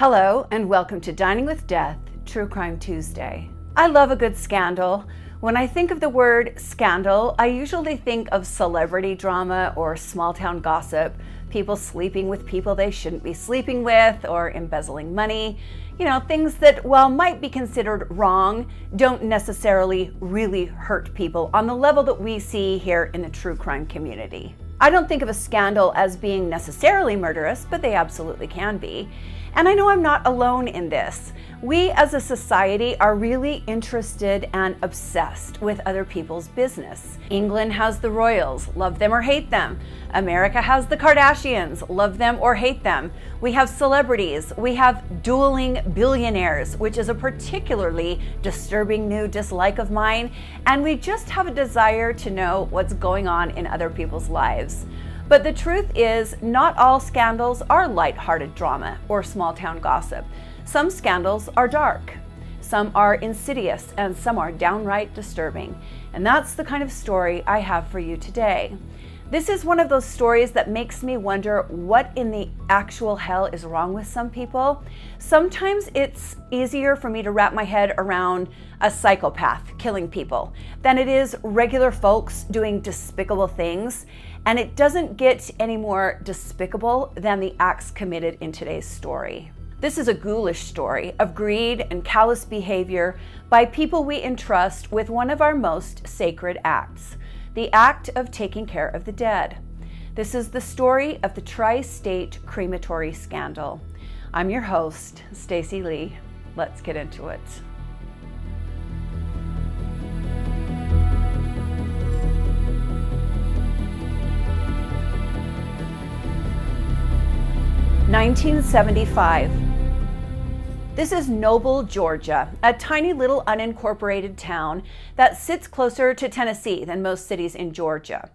Hello and welcome to Dining with Death, True Crime Tuesday. I love a good scandal. When I think of the word scandal, I usually think of celebrity drama or small town gossip, people sleeping with people they shouldn't be sleeping with, or embezzling money. You know, things that, while might be considered wrong, don't necessarily really hurt people on the level that we see here in the true crime community. I don't think of a scandal as being necessarily murderous, but they absolutely can be. And I know I'm not alone in this. We as a society are really interested and obsessed with other people's business. England has the royals, love them or hate them. America has the Kardashians, love them or hate them. We have celebrities, we have dueling billionaires, which is a particularly disturbing new dislike of mine, and we just have a desire to know what's going on in other people's lives. But the truth is, not all scandals are lighthearted drama or small town gossip. Some scandals are dark, some are insidious, and some are downright disturbing. And that's the kind of story I have for you today. This is one of those stories that makes me wonder what in the actual hell is wrong with some people. Sometimes it's easier for me to wrap my head around a psychopath killing people than it is regular folks doing despicable things. And it doesn't get any more despicable than the acts committed in today's story. This is a ghoulish story of greed and callous behavior by people we entrust with one of our most sacred acts: the act of taking care of the dead. This is the story of the Tri-State Crematory Scandal. I'm your host, Stacy Lee. Let's get into it. (1975) This is Noble, Georgia, a tiny little unincorporated town that sits closer to Tennessee than most cities in Georgia.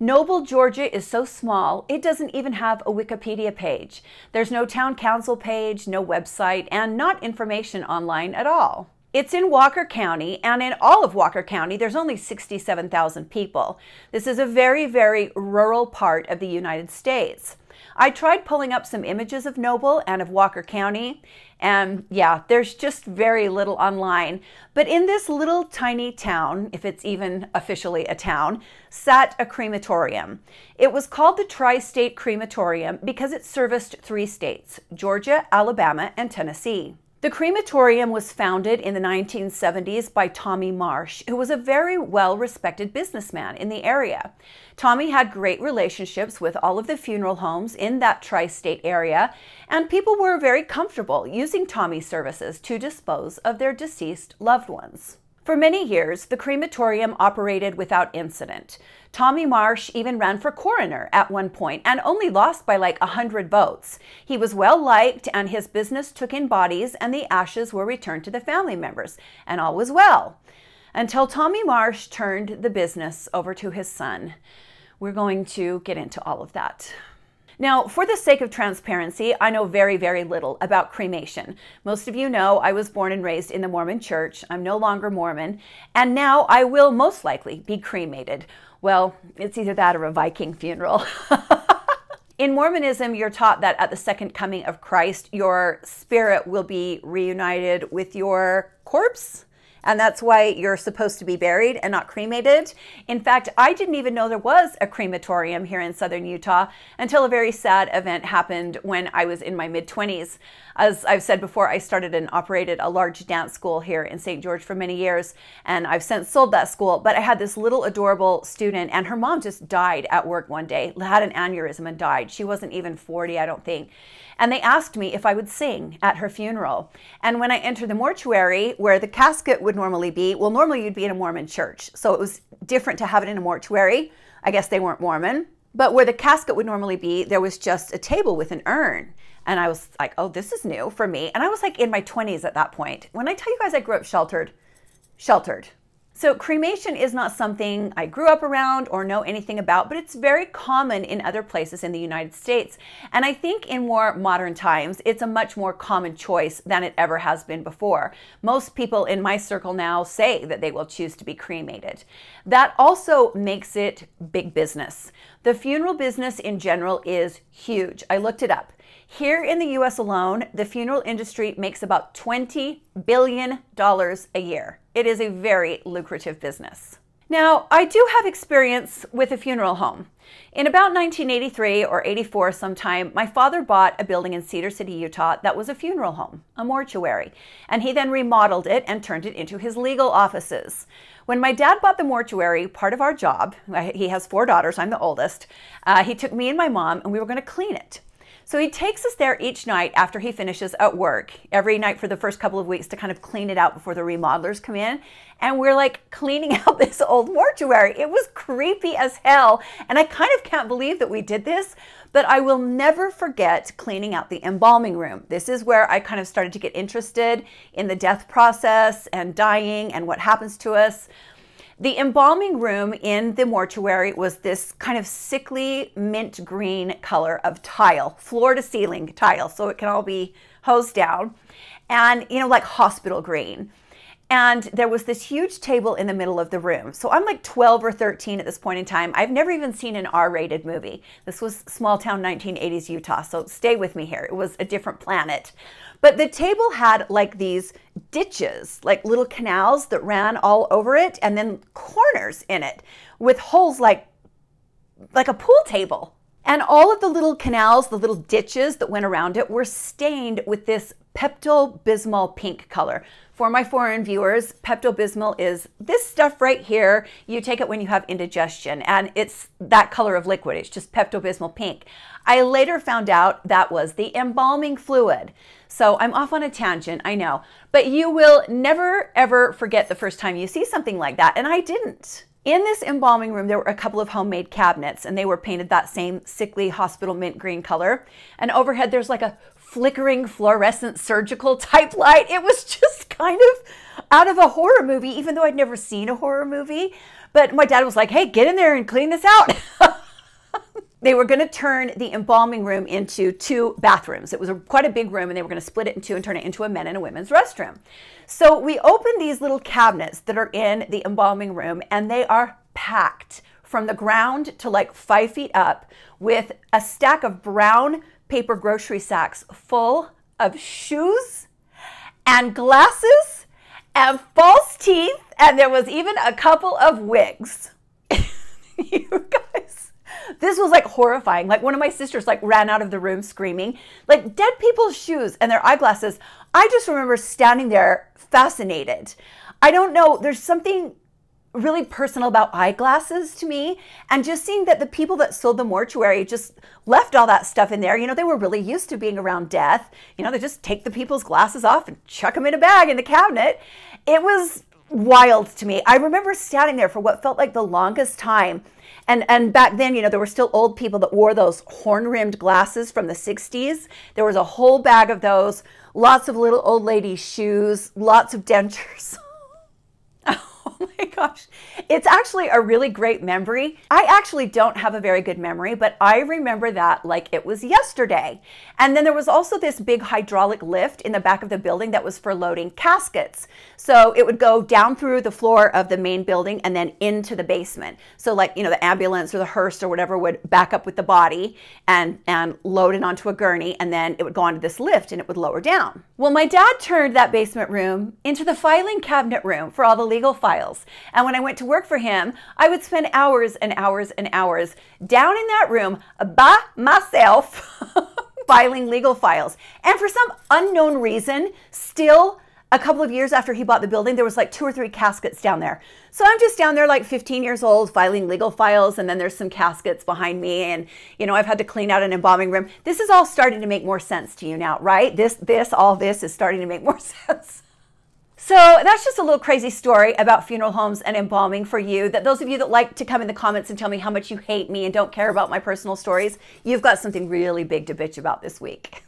Noble, Georgia is so small, it doesn't even have a Wikipedia page. There's no town council page, no website, and not information online at all. It's in Walker County, and in all of Walker County, there's only 67,000 people. This is a very, very rural part of the United States. I tried pulling up some images of Noble and of Walker County, and yeah, there's just very little online. But in this little tiny town, if it's even officially a town, sat a crematorium. It was called the Tri-State Crematorium because it serviced three states: Georgia, Alabama, and Tennessee. The crematorium was founded in the 1970s by Tommy Marsh, who was a very well-respected businessman in the area. Tommy had great relationships with all of the funeral homes in that tri-state area, and people were very comfortable using Tommy's services to dispose of their deceased loved ones. For many years, the crematorium operated without incident. Tommy Marsh even ran for coroner at one point and only lost by like 100 votes. He was well liked, and his business took in bodies, and the ashes were returned to the family members, and all was well. Until Tommy Marsh turned the business over to his son. We're going to get into all of that. Now, for the sake of transparency, I know very, very little about cremation. Most of you know I was born and raised in the Mormon church. I'm no longer Mormon, and now I will most likely be cremated. Well, it's either that or a Viking funeral. In Mormonism, you're taught that at the second coming of Christ, your spirit will be reunited with your corpse. And that's why you're supposed to be buried and not cremated. In fact, I didn't even know there was a crematorium here in southern Utah until a very sad event happened when I was in my mid-20s. As I've said before, I started and operated a large dance school here in St. George for many years, and I've since sold that school. But I had this little adorable student, and her mom just died at work one day, had an aneurysm and died. She wasn't even 40, I don't think. And they asked me if I would sing at her funeral. And when I entered the mortuary, where the casket would normally be, well, normally you'd be in a Mormon church, so it was different to have it in a mortuary. I guess they weren't Mormon. But where the casket would normally be, there was just a table with an urn. And I was like, oh, this is new for me. And I was like in my 20s at that point. When I tell you guys I grew up sheltered, So cremation is not something I grew up around or know anything about, but it's very common in other places in the United States. And I think in more modern times, it's a much more common choice than it ever has been before. Most people in my circle now say that they will choose to be cremated. That also makes it big business. The funeral business in general is huge. I looked it up. Here in the US alone, the funeral industry makes about $20 billion a year. It is a very lucrative business. Now, I do have experience with a funeral home. In about 1983 or 84 sometime, my father bought a building in Cedar City, Utah that was a funeral home, a mortuary, and he then remodeled it and turned it into his legal offices. When my dad bought the mortuary, part of our job, he has 4 daughters, I'm the oldest, he took me and my mom and we were going to clean it. So he takes us there each night after he finishes at work, every night for the first couple of weeks to kind of clean it out before the remodelers come in. And we're like cleaning out this old mortuary. It was creepy as hell. And I kind of can't believe that we did this, but I will never forget cleaning out the embalming room. This is where I kind of started to get interested in the death process and dying and what happens to us. The embalming room in the mortuary was this kind of sickly mint green color of tile, floor to ceiling tile, so it can all be hosed down, and you know, like hospital green. And there was this huge table in the middle of the room. So I'm like 12 or 13 at this point in time. I've never even seen an R-rated movie. This was small town 1980s Utah, so stay with me here. It was a different planet. But the table had like these ditches, like little canals that ran all over it, and then corners in it with holes like a pool table. And all of the little canals, the little ditches that went around it were stained with this Pepto-Bismol pink color. For my foreign viewers, Pepto-Bismol is this stuff right here. You take it when you have indigestion, and it's that color of liquid. It's just Pepto-Bismol pink. I later found out that was the embalming fluid. So I'm off on a tangent, I know, but you will never ever forget the first time you see something like that, and I didn't. In this embalming room, there were a couple of homemade cabinets, and they were painted that same sickly hospital mint green color. And overhead, there's like a flickering fluorescent surgical type light. It was just kind of out of a horror movie, even though I'd never seen a horror movie. But my dad was like, hey, get in there and clean this out. They were going to turn the embalming room into 2 bathrooms. It was quite a big room, and they were going to split it in 2 and turn it into a men and a women's restroom. So we opened these little cabinets that are in the embalming room, and they are packed from the ground to like 5 feet up with a stack of brown paper grocery sacks full of shoes and glasses and false teeth, and there was even a couple of wigs. You guys. This was like horrifying. Like one of my sisters like ran out of the room screaming, like dead people's shoes and their eyeglasses. I just remember standing there fascinated. I don't know, there's something really personal about eyeglasses to me, and just seeing that the people that sold the mortuary just left all that stuff in there. You know, they were really used to being around death. You know, they just take the people's glasses off and chuck them in a bag in the cabinet. It was wild to me. I remember standing there for what felt like the longest time. And back then, you know, there were still old people that wore those horn-rimmed glasses from the 60s. There was a whole bag of those, lots of little old lady shoes, lots of dentures. Oh my gosh. It's actually a really great memory. I actually don't have a very good memory, but I remember that like it was yesterday. And then there was also this big hydraulic lift in the back of the building that was for loading caskets. So it would go down through the floor of the main building and then into the basement. So like, you know, the ambulance or the hearse or whatever would back up with the body and load it onto a gurney, and then it would go onto this lift and it would lower down. Well, my dad turned that basement room into the filing cabinet room for all the legal files. And when I went to work for him, I would spend hours and hours and hours down in that room by myself filing legal files. And for some unknown reason, still a couple of years after he bought the building, there was like 2 or 3 caskets down there. So I'm just down there like 15 years old filing legal files, and then there's some caskets behind me, and you know, I've had to clean out an embalming room. This is all starting to make more sense to you now, right? All this is starting to make more sense. So that's just a little crazy story about funeral homes and embalming for you. That those of you that like to come in the comments and tell me how much you hate me and don't care about my personal stories, you've got something really big to bitch about this week.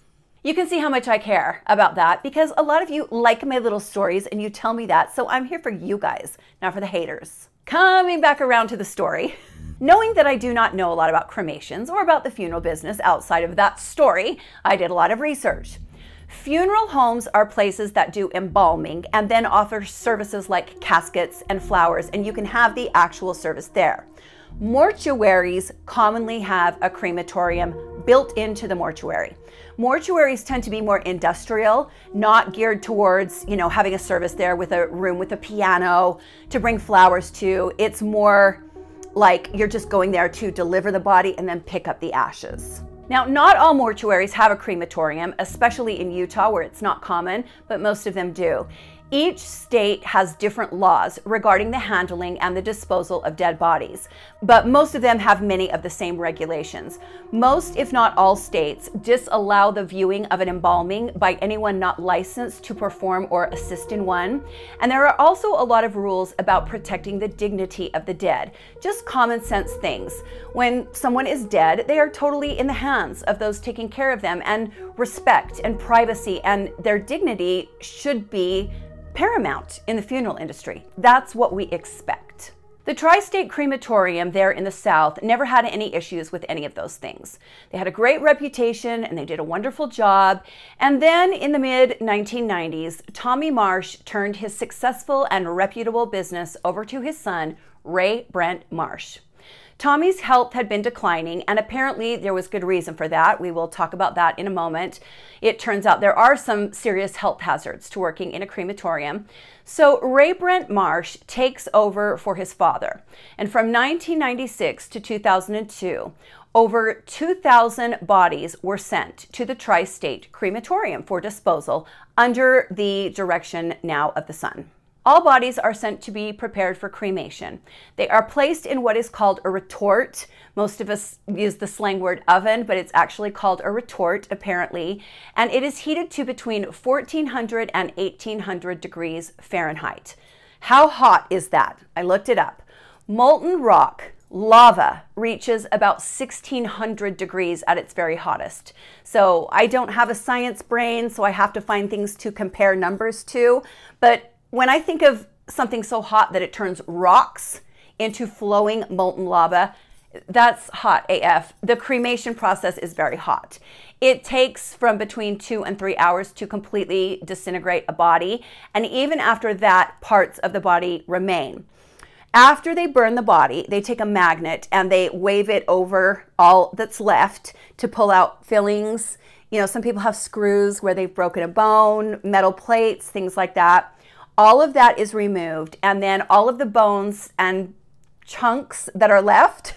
You can see how much I care about that because a lot of you like my little stories and you tell me that, so I'm here for you guys, not for the haters. Coming back around to the story. Knowing that I do not know a lot about cremations or about the funeral business outside of that story, I did a lot of research. Funeral homes are places that do embalming and then offer services like caskets and flowers, and you can have the actual service there. Mortuaries commonly have a crematorium built into the mortuary. Mortuaries tend to be more industrial, not geared towards, you know, having a service there with a room with a piano to bring flowers to. It's more like you're just going there to deliver the body and then pick up the ashes. Now, not all mortuaries have a crematorium, especially in Utah where it's not common, but most of them do. Each state has different laws regarding the handling and the disposal of dead bodies, but most of them have many of the same regulations. Most, if not all states, disallow the viewing of an embalming by anyone not licensed to perform or assist in one. And there are also a lot of rules about protecting the dignity of the dead, just common sense things. When someone is dead, they are totally in the hands of those taking care of them, and respect and privacy and their dignity should be paramount in the funeral industry. That's what we expect. The Tri-State Crematorium there in the South never had any issues with any of those things. They had a great reputation and they did a wonderful job. And then in the mid-1990s, Tommy Marsh turned his successful and reputable business over to his son, Ray Brent Marsh. Tommy's health had been declining, and apparently there was good reason for that. We will talk about that in a moment. It turns out there are some serious health hazards to working in a crematorium. So Ray Brent Marsh takes over for his father. And from 1996 to 2002, over 2,000 bodies were sent to the Tri-State Crematorium for disposal under the direction now of the son. All bodies are sent to be prepared for cremation. They are placed in what is called a retort. Most of us use the slang word oven, but it's actually called a retort, apparently. And it is heated to between 1400 and 1800 degrees Fahrenheit. How hot is that? I looked it up. Molten rock, lava, reaches about 1600 degrees at its very hottest. So I don't have a science brain, so I have to find things to compare numbers to, but when I think of something so hot that it turns rocks into flowing molten lava, that's hot AF. The cremation process is very hot. It takes from between 2 and 3 hours to completely disintegrate a body, and even after that, parts of the body remain. After they burn the body, they take a magnet and they wave it over all that's left to pull out fillings. You know, some people have screws where they've broken a bone, metal plates, things like that. All of that is removed, and then all of the bones and chunks that are left,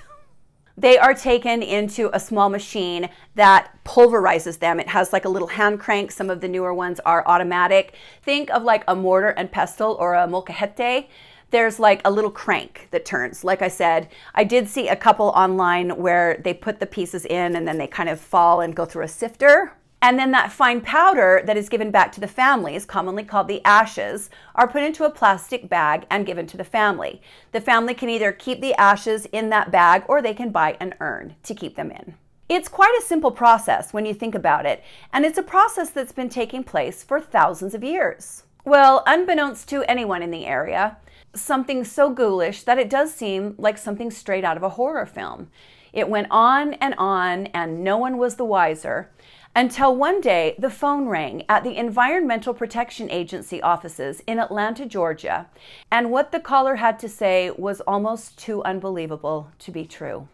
they are taken into a small machine that pulverizes them. It has like a little hand crank. Some of the newer ones are automatic. Think of like a mortar and pestle or a molcajete. There's like a little crank that turns. Like I said, I did see a couple online where they put the pieces in and then they kind of fall and go through a sifter. And then that fine powder that is given back to the families, commonly called the ashes, are put into a plastic bag and given to the family. The family can either keep the ashes in that bag or they can buy an urn to keep them in. It's quite a simple process when you think about it, and it's a process that's been taking place for thousands of years. Well, unbeknownst to anyone in the area, something so ghoulish that it does seem like something straight out of a horror film. It went on and no one was the wiser. Until one day, the phone rang at the Environmental Protection Agency offices in Atlanta, Georgia, and what the caller had to say was almost too unbelievable to be true.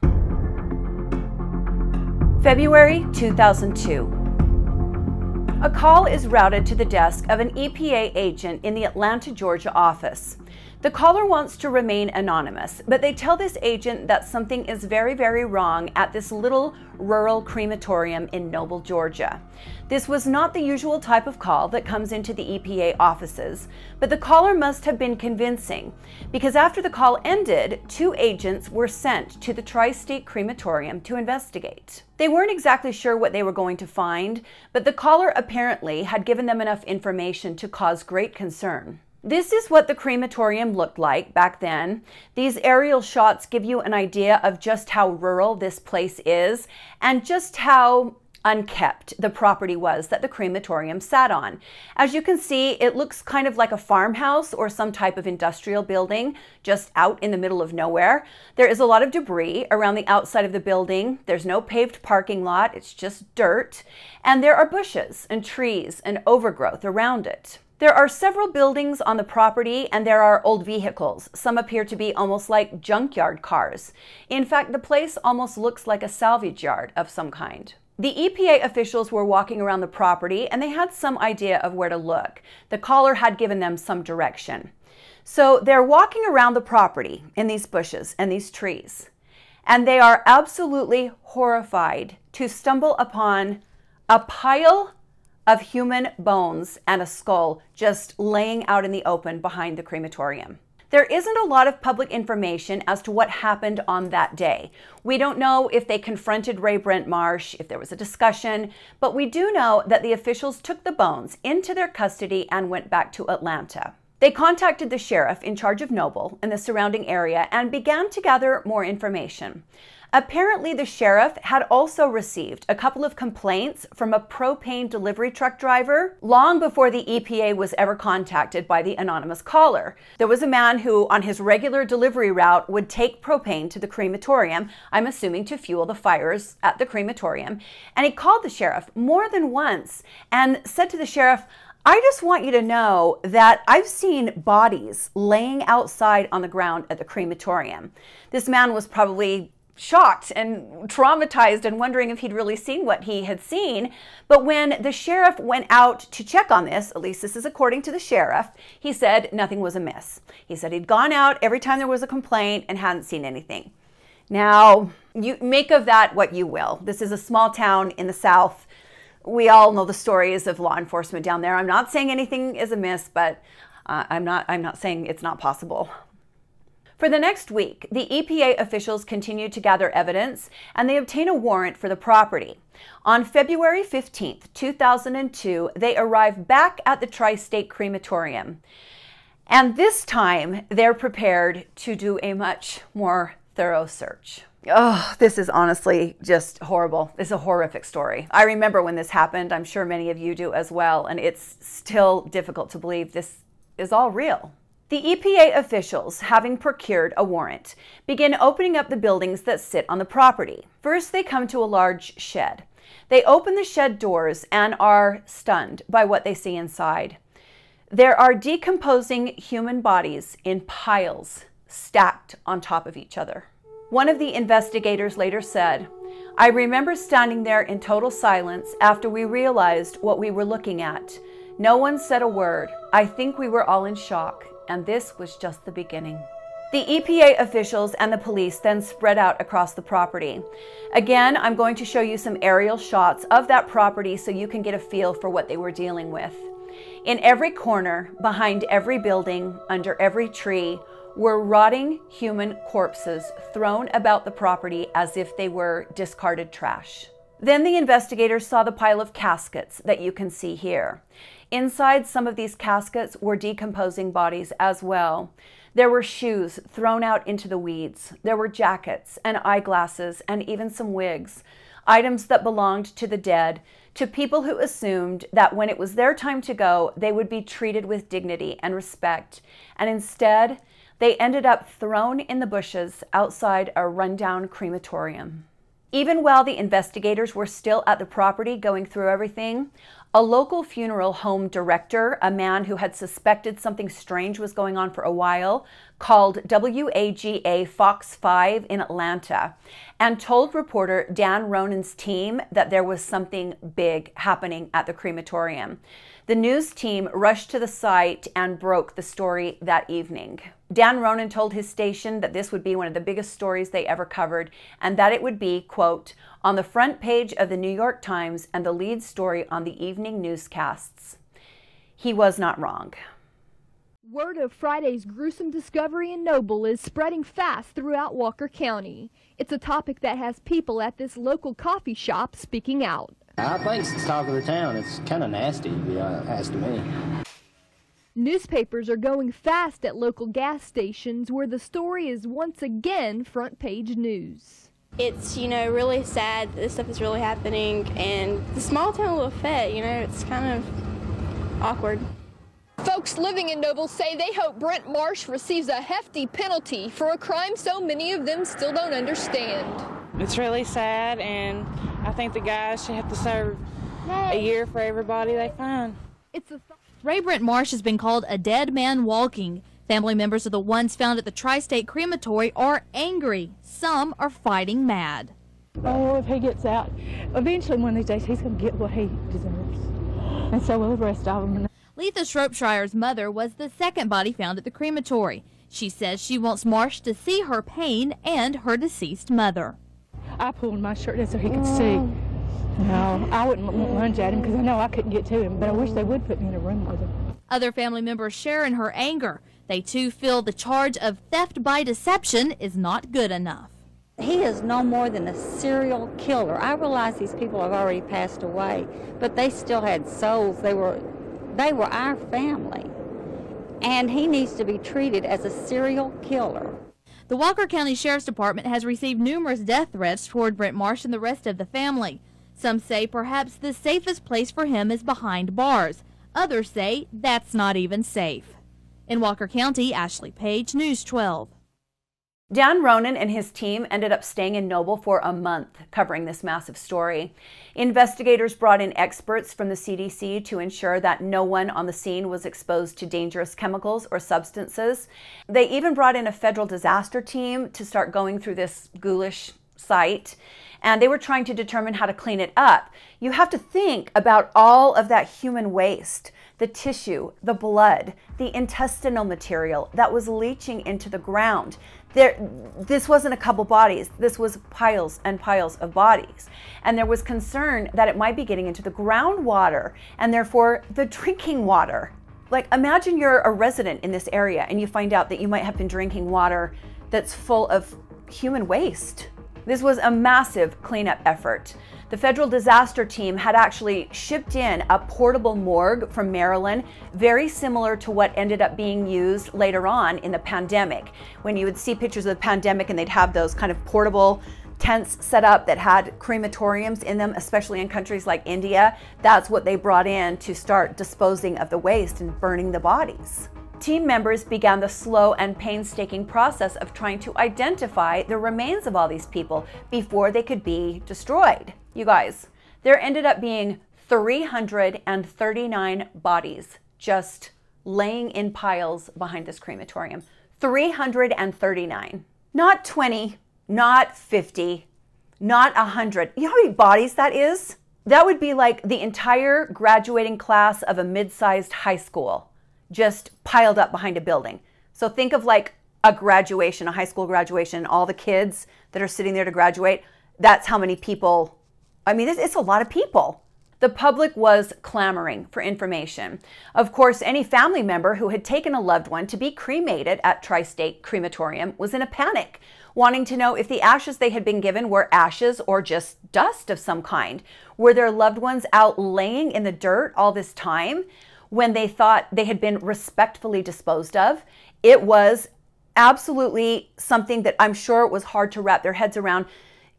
February 2002. A call is routed to the desk of an EPA agent in the Atlanta, Georgia office. The caller wants to remain anonymous, but they tell this agent that something is very, very wrong at this little rural crematorium in Noble, Georgia. This was not the usual type of call that comes into the EPA offices, but the caller must have been convincing, because after the call ended, 2 agents were sent to the Tri-State Crematorium to investigate. They weren't exactly sure what they were going to find, but the caller apparently had given them enough information to cause great concern. This is what the crematorium looked like back then. These aerial shots give you an idea of just how rural this place is and just how unkept the property was that the crematorium sat on. As you can see, it looks kind of like a farmhouse or some type of industrial building just out in the middle of nowhere. There is a lot of debris around the outside of the building. There's no paved parking lot, it's just dirt. And there are bushes and trees and overgrowth around it. There are several buildings on the property and there are old vehicles. Some appear to be almost like junkyard cars. In fact, the place almost looks like a salvage yard of some kind. The EPA officials were walking around the property and they had some idea of where to look. The caller had given them some direction. So they're walking around the property in these bushes and these trees. And they are absolutely horrified to stumble upon a pile of human bones and a skull just laying out in the open behind the crematorium. There isn't a lot of public information as to what happened on that day. We don't know if they confronted Ray Brent Marsh, if there was a discussion, but we do know that the officials took the bones into their custody and went back to Atlanta. They contacted the sheriff in charge of Noble and the surrounding area and began to gather more information. Apparently, the sheriff had also received a couple of complaints from a propane delivery truck driver long before the EPA was ever contacted by the anonymous caller. There was a man who, on his regular delivery route, would take propane to the crematorium, I'm assuming to fuel the fires at the crematorium, and he called the sheriff more than once and said to the sheriff, "I just want you to know that I've seen bodies laying outside on the ground at the crematorium." This man was probably shocked and traumatized and wondering if he'd really seen what he had seen. But when the sheriff went out to check on this, at least this is according to the sheriff, he said nothing was amiss. He said he'd gone out every time there was a complaint and hadn't seen anything. Now, you make of that what you will. This is a small town in the South. We all know the stories of law enforcement down there. I'm not saying anything is amiss, but I'm not saying it's not possible. For the next week, the EPA officials continued to gather evidence and they obtain a warrant for the property. On February 15th, 2002, they arrive back at the Tri-State Crematorium. And this time, they're prepared to do a much more thorough search. Oh, this is honestly just horrible. It's a horrific story. I remember when this happened. I'm sure many of you do as well. And it's still difficult to believe this is all real. The EPA officials, having procured a warrant, begin opening up the buildings that sit on the property. First, they come to a large shed. They open the shed doors and are stunned by what they see inside. There are decomposing human bodies in piles, stacked on top of each other. One of the investigators later said, "I remember standing there in total silence after we realized what we were looking at. No one said a word. I think we were all in shock. And this was just the beginning." The EPA officials and the police then spread out across the property. Again, I'm going to show you some aerial shots of that property so you can get a feel for what they were dealing with. In every corner, behind every building, under every tree, were rotting human corpses thrown about the property as if they were discarded trash. Then the investigators saw the pile of caskets that you can see here. Inside some of these caskets were decomposing bodies as well. There were shoes thrown out into the weeds. There were jackets and eyeglasses and even some wigs, items that belonged to the dead, to people who assumed that when it was their time to go, they would be treated with dignity and respect. And instead, they ended up thrown in the bushes outside a rundown crematorium. Even while the investigators were still at the property going through everything, a local funeral home director, a man who had suspected something strange was going on for a while, called WAGA Fox 5 in Atlanta and told reporter Dan Ronan's team that there was something big happening at the crematorium. The news team rushed to the site and broke the story that evening. Dan Ronan told his station that this would be one of the biggest stories they ever covered and that it would be, quote, on the front page of the New York Times and the lead story on the evening newscasts. He was not wrong. Word of Friday's gruesome discovery in Noble is spreading fast throughout Walker County. It's a topic that has people at this local coffee shop speaking out. I think it's the talk of the town. It's kind of nasty, to be honest, to me. Newspapers are going fast at local gas stations where the story is once again front page news. It's, you know, really sad that this stuff is really happening, and the small town Lafayette, you know, it's kind of awkward. Folks living in Noble say they hope Brent Marsh receives a hefty penalty for a crime so many of them still don't understand. It's really sad, and I think the guys should have to serve a year for everybody they find. Ray Brent Marsh has been called a dead man walking. Family members of the ones found at the Tri-State Crematory are angry. Some are fighting mad. Oh, if he gets out, eventually one of these days he's going to get what he deserves, and so will the rest of them. Letha Shropshire's mother was the second body found at the crematory. She says she wants Marsh to see her pain and her deceased mother. I pulled my shirt down so he could see. No, I wouldn't lunge at him because I know I couldn't get to him, but I wish they would put me in a room with him. Other family members share in her anger. They too feel the charge of theft by deception is not good enough. He is no more than a serial killer. I realize these people have already passed away, but they still had souls. They were our family, and he needs to be treated as a serial killer. The Walker County Sheriff's Department has received numerous death threats toward Brent Marsh and the rest of the family. Some say perhaps the safest place for him is behind bars. Others say that's not even safe. In Walker County, Ashley Page, News 12. Dan Ronan and his team ended up staying in Noble for a month covering this massive story. Investigators brought in experts from the CDC to ensure that no one on the scene was exposed to dangerous chemicals or substances. They even brought in a federal disaster team to start going through this ghoulish site, and they were trying to determine how to clean it up. You have to think about all of that human waste, the tissue, the blood, the intestinal material that was leaching into the ground. This wasn't a couple bodies, this was piles and piles of bodies. And there was concern that it might be getting into the groundwater and therefore the drinking water. Like, imagine you're a resident in this area and you find out that you might have been drinking water that's full of human waste. This was a massive cleanup effort. The federal disaster team had actually shipped in a portable morgue from Maryland, very similar to what ended up being used later on in the pandemic, when you would see pictures of the pandemic and they'd have those kind of portable tents set up that had crematoriums in them, especially in countries like India. That's what they brought in to start disposing of the waste and burning the bodies. Team members began the slow and painstaking process of trying to identify the remains of all these people before they could be destroyed. You guys, there ended up being 339 bodies just laying in piles behind this crematorium. 339. Not 20, not 50, not 100. You know how many bodies that is? That would be like the entire graduating class of a mid-sized high school, just piled up behind a building. So think of like a graduation, a high school graduation, all the kids that are sitting there to graduate. That's how many people. I mean, it's a lot of people. The public was clamoring for information. Of course, any family member who had taken a loved one to be cremated at Tri-State Crematorium was in a panic, wanting to know if the ashes they had been given were ashes or just dust of some kind. Were their loved ones out laying in the dirt all this time when they thought they had been respectfully disposed of? It was absolutely something that I'm sure it was hard to wrap their heads around.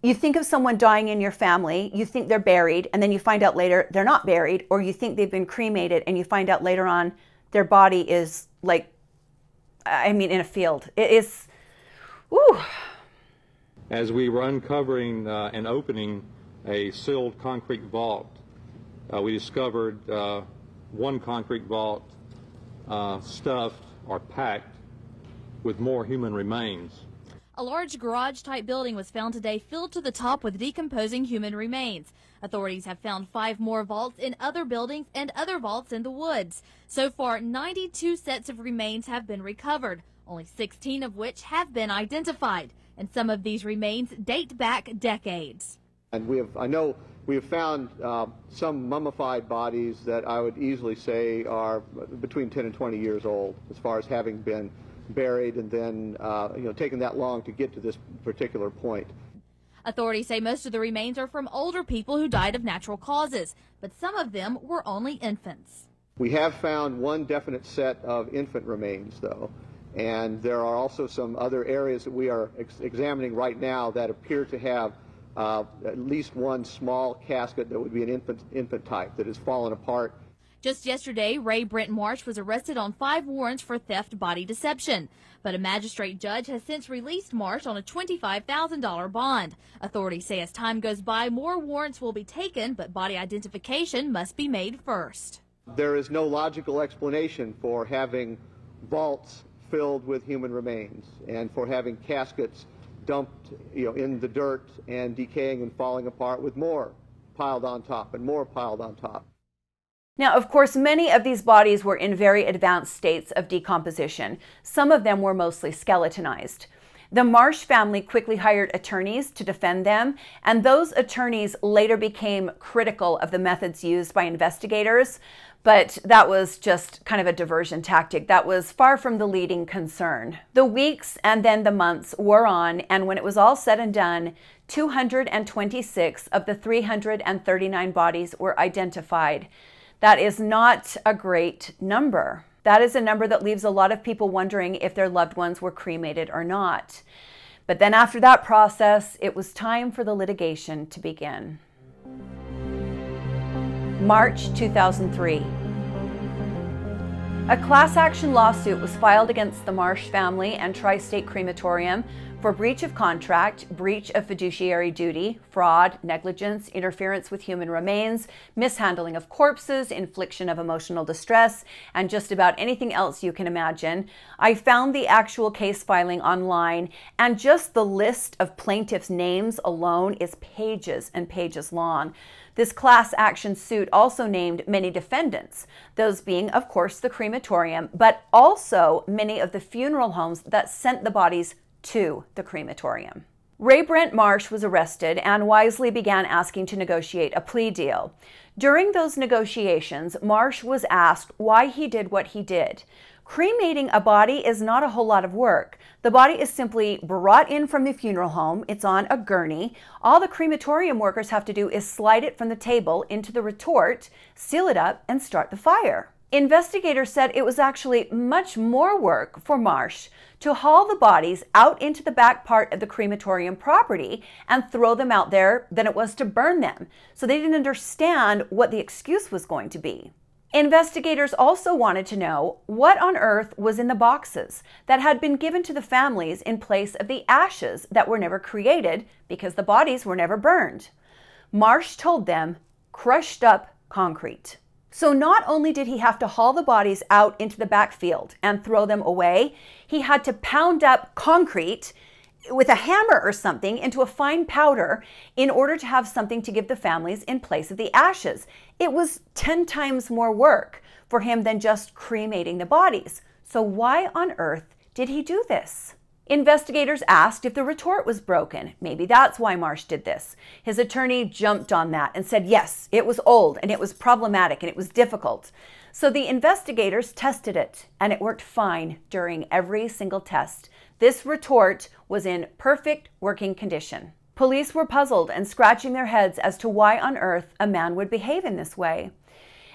You think of someone dying in your family, you think they're buried, and then you find out later they're not buried, or you think they've been cremated, and you find out later on their body is like, I mean, in a field. It is, ooh. As we were uncovering and opening a sealed concrete vault, we discovered one concrete vault stuffed or packed with more human remains. A large garage-type building was found today filled to the top with decomposing human remains. Authorities have found 5 more vaults in other buildings and other vaults in the woods. So far, 92 sets of remains have been recovered, only 16 of which have been identified. And some of these remains date back decades. And I know we have found some mummified bodies that I would easily say are between 10 and 20 years old, as far as having been buried and then taking that long to get to this particular point. Authorities say most of the remains are from older people who died of natural causes, but some of them were only infants. We have found one definite set of infant remains, though, And there are also some other areas that we are examining right now that appear to have at least one small casket that would be an infant type that has fallen apart. Just yesterday, Ray Brent Marsh was arrested on 5 warrants for theft body deception. But a magistrate judge has since released Marsh on a $25,000 bond. Authorities say as time goes by, more warrants will be taken, but body identification must be made first. There is no logical explanation for having vaults filled with human remains and for having caskets dumped, in the dirt and decaying and falling apart with more piled on top and more piled on top. Now, of course, many of these bodies were in very advanced states of decomposition. Some of them were mostly skeletonized. The Marsh family quickly hired attorneys to defend them, and those attorneys later became critical of the methods used by investigators, but that was just kind of a diversion tactic. That was far from the leading concern. The weeks and then the months wore on, and when it was all said and done, 226 of the 339 bodies were identified. That is not a great number. That is a number that leaves a lot of people wondering if their loved ones were cremated or not. But then after that process, it was time for the litigation to begin. March 2003. A class action lawsuit was filed against the Marsh family and Tri-State Crematorium for breach of contract, breach of fiduciary duty, fraud, negligence, interference with human remains, mishandling of corpses, infliction of emotional distress, and just about anything else you can imagine. I found the actual case filing online, and just the list of plaintiffs' names alone is pages and pages long. This class action suit also named many defendants, those being, of course, the crematorium, but also many of the funeral homes that sent the bodies to the crematorium. Ray Brent Marsh was arrested and wisely began asking to negotiate a plea deal. During those negotiations, Marsh was asked why he did what he did. Cremating a body is not a whole lot of work. The body is simply brought in from the funeral home. It's on a gurney. All the crematorium workers have to do is slide it from the table into the retort, seal it up, and start the fire. Investigators said it was actually much more work for Marsh to haul the bodies out into the back part of the crematorium property and throw them out there than it was to burn them. So they didn't understand what the excuse was going to be. Investigators also wanted to know what on earth was in the boxes that had been given to the families in place of the ashes that were never created because the bodies were never burned. Marsh told them, crushed up concrete. So not only did he have to haul the bodies out into the backfield and throw them away, he had to pound up concrete with a hammer or something into a fine powder in order to have something to give the families in place of the ashes. It was 10 times more work for him than just cremating the bodies. So why on earth did he do this? Investigators asked if the retort was broken. Maybe that's why Marsh did this. His attorney jumped on that and said, yes, it was old and it was problematic and it was difficult. So the investigators tested it and it worked fine during every single test. This retort was in perfect working condition. Police were puzzled and scratching their heads as to why on earth a man would behave in this way.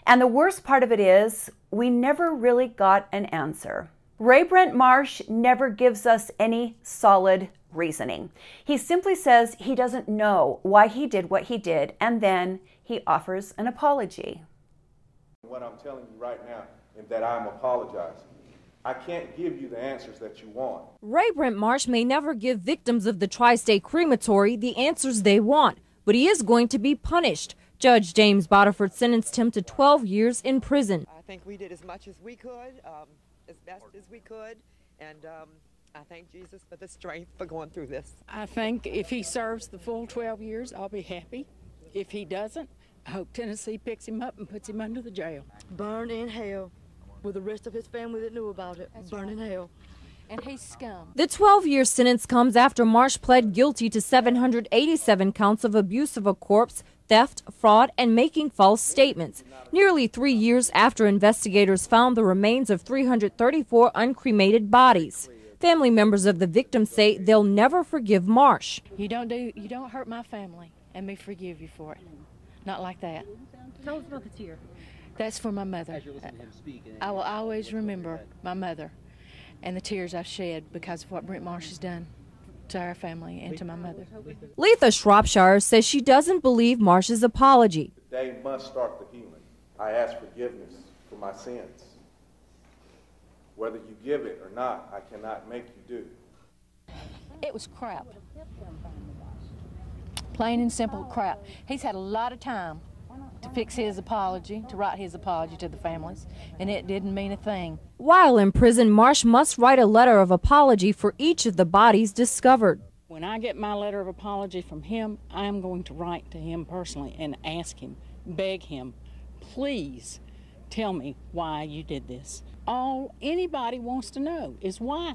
And the worst part of it is, we never really got an answer. Ray Brent Marsh never gives us any solid reasoning. He simply says he doesn't know why he did what he did, and then he offers an apology. What I'm telling you right now is that I'm apologizing. I can't give you the answers that you want. Ray Brent Marsh may never give victims of the Tri-State Crematory the answers they want, but he is going to be punished. Judge James Bodiford sentenced him to 12 years in prison. I think we did as much as we could. As best as we could, and I thank Jesus for the strength for going through this. I think if he serves the full 12 years, I'll be happy. If he doesn't, I hope Tennessee picks him up and puts him under the jail. Burned in hell with the rest of his family that knew about it. Burned in hell. And he's scum. The 12-year sentence comes after Marsh pled guilty to 787 counts of abuse of a corpse, theft, fraud, and making false statements, nearly 3 years after investigators found the remains of 334 uncremated bodies. Family members of the victims say they'll never forgive Marsh. You don't hurt my family and me forgive you for it. Not like that. That's for my mother. I will always remember my mother. and the tears I've shed because of what Brent Marsh has done to our family and to my mother. Letha Shropshire says she doesn't believe Marsh's apology. They must start the healing. I ask forgiveness for my sins. Whether you give it or not, I cannot make you do. It was crap. Plain and simple crap. He's had a lot of time to fix his apology, to write his apology to the families, and it didn't mean a thing. While in prison, Marsh must write a letter of apology for each of the bodies discovered. When I get my letter of apology from him, I am going to write to him personally and ask him, beg him, please tell me why you did this. All anybody wants to know is why.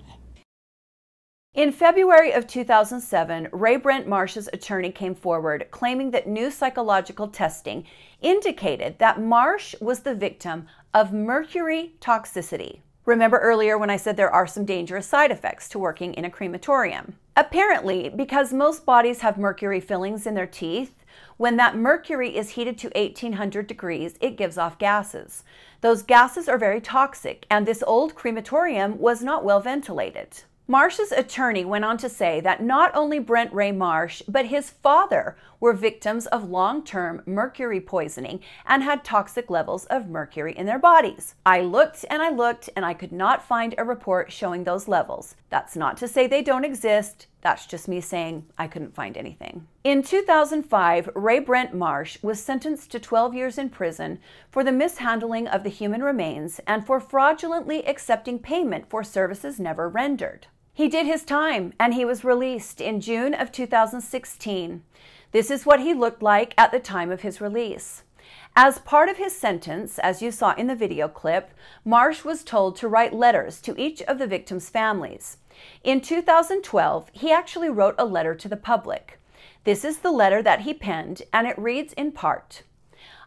In February of 2007, Ray Brent Marsh's attorney came forward claiming that new psychological testing indicated that Marsh was the victim of mercury toxicity. Remember earlier when I said there are some dangerous side effects to working in a crematorium? Apparently, because most bodies have mercury fillings in their teeth, when that mercury is heated to 1800 degrees, it gives off gases. Those gases are very toxic, and this old crematorium was not well ventilated. Marsh's attorney went on to say that not only Brent Ray Marsh, but his father were victims of long-term mercury poisoning and had toxic levels of mercury in their bodies. I looked and I could not find a report showing those levels. That's not to say they don't exist. That's just me saying I couldn't find anything. In 2005, Ray Brent Marsh was sentenced to 12 years in prison for the mishandling of the human remains and for fraudulently accepting payment for services never rendered. He did his time and he was released in June of 2016. This is what he looked like at the time of his release. As part of his sentence, as you saw in the video clip, Marsh was told to write letters to each of the victims' families. In 2012, he actually wrote a letter to the public. This is the letter that he penned, and it reads in part,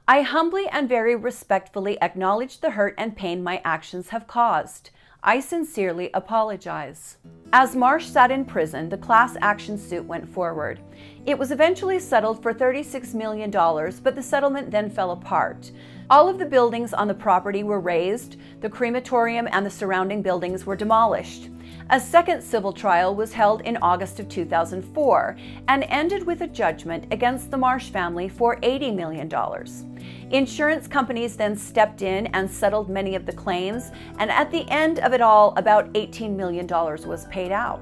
"I humbly and very respectfully acknowledge the hurt and pain my actions have caused. I sincerely apologize." As Marsh sat in prison, the class action suit went forward. It was eventually settled for $36 million, but the settlement then fell apart. All of the buildings on the property were razed, the crematorium and the surrounding buildings were demolished. A second civil trial was held in August of 2004 and ended with a judgment against the Marsh family for $80 million. Insurance companies then stepped in and settled many of the claims, and at the end of it all, about $18 million was paid out.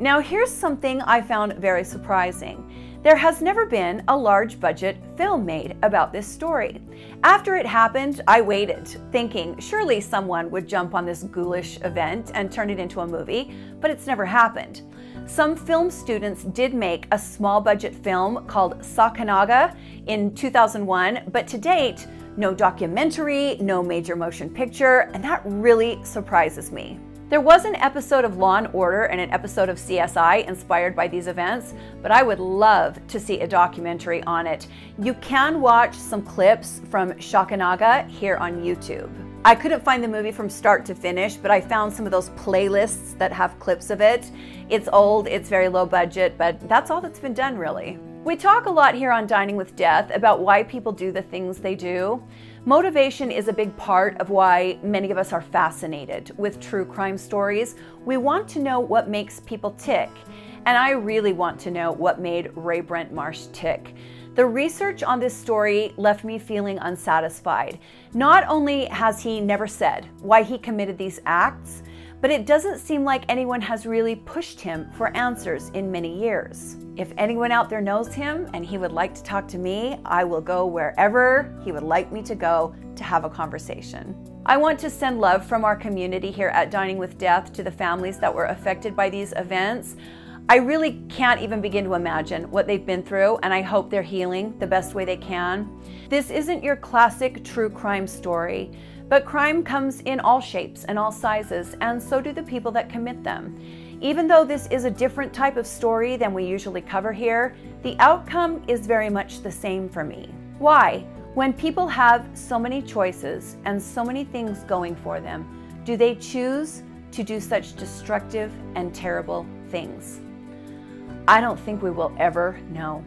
Now here's something I found very surprising. There has never been a large budget film made about this story. After it happened, I waited, thinking surely someone would jump on this ghoulish event and turn it into a movie, but it's never happened. Some film students did make a small budget film called Sakanaga in 2001, but to date, no documentary, no major motion picture, and that really surprises me. There was an episode of Law and Order and an episode of CSI inspired by these events, but I would love to see a documentary on it. You can watch some clips from Sakanaga here on YouTube. I couldn't find the movie from start to finish, but I found some of those playlists that have clips of it. It's old, it's very low budget, but that's all that's been done really. We talk a lot here on Dining with Death about why people do the things they do. Motivation is a big part of why many of us are fascinated with true crime stories. We want to know what makes people tick, and I really want to know what made Ray Brent Marsh tick. The research on this story left me feeling unsatisfied. Not only has he never said why he committed these acts, but it doesn't seem like anyone has really pushed him for answers in many years. If anyone out there knows him and he would like to talk to me, I will go wherever he would like me to go to have a conversation. I want to send love from our community here at Dining with Death to the families that were affected by these events. I really can't even begin to imagine what they've been through, and I hope they're healing the best way they can. This isn't your classic true crime story. But crime comes in all shapes and all sizes, and so do the people that commit them. Even though this is a different type of story than we usually cover here, the outcome is very much the same for me. Why, when people have so many choices and so many things going for them, do they choose to do such destructive and terrible things? I don't think we will ever know.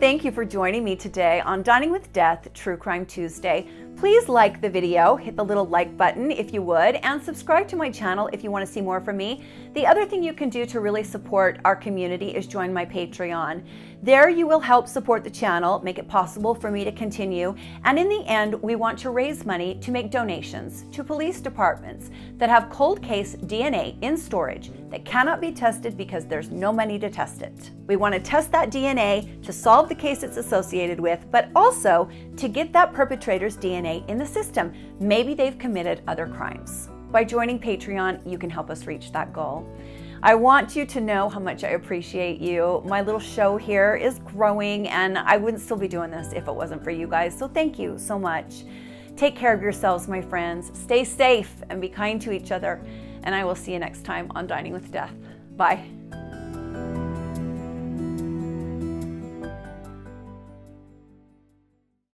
Thank you for joining me today on Dining with Death True Crime Tuesday. Please like the video, hit the little like button if you would, and subscribe to my channel if you want to see more from me. The other thing you can do to really support our community is join my Patreon. There you will help support the channel, make it possible for me to continue, and in the end we want to raise money to make donations to police departments that have cold case DNA in storage that cannot be tested because there's no money to test it. We want to test that DNA to solve the case it's associated with, but also to get that perpetrator's DNA in the system. Maybe they've committed other crimes. By joining Patreon, you can help us reach that goal. I want you to know how much I appreciate you. My little show here is growing, and I wouldn't still be doing this if it wasn't for you guys, so thank you so much. Take care of yourselves, my friends. Stay safe and be kind to each other, and I will see you next time on Dining with Death. Bye.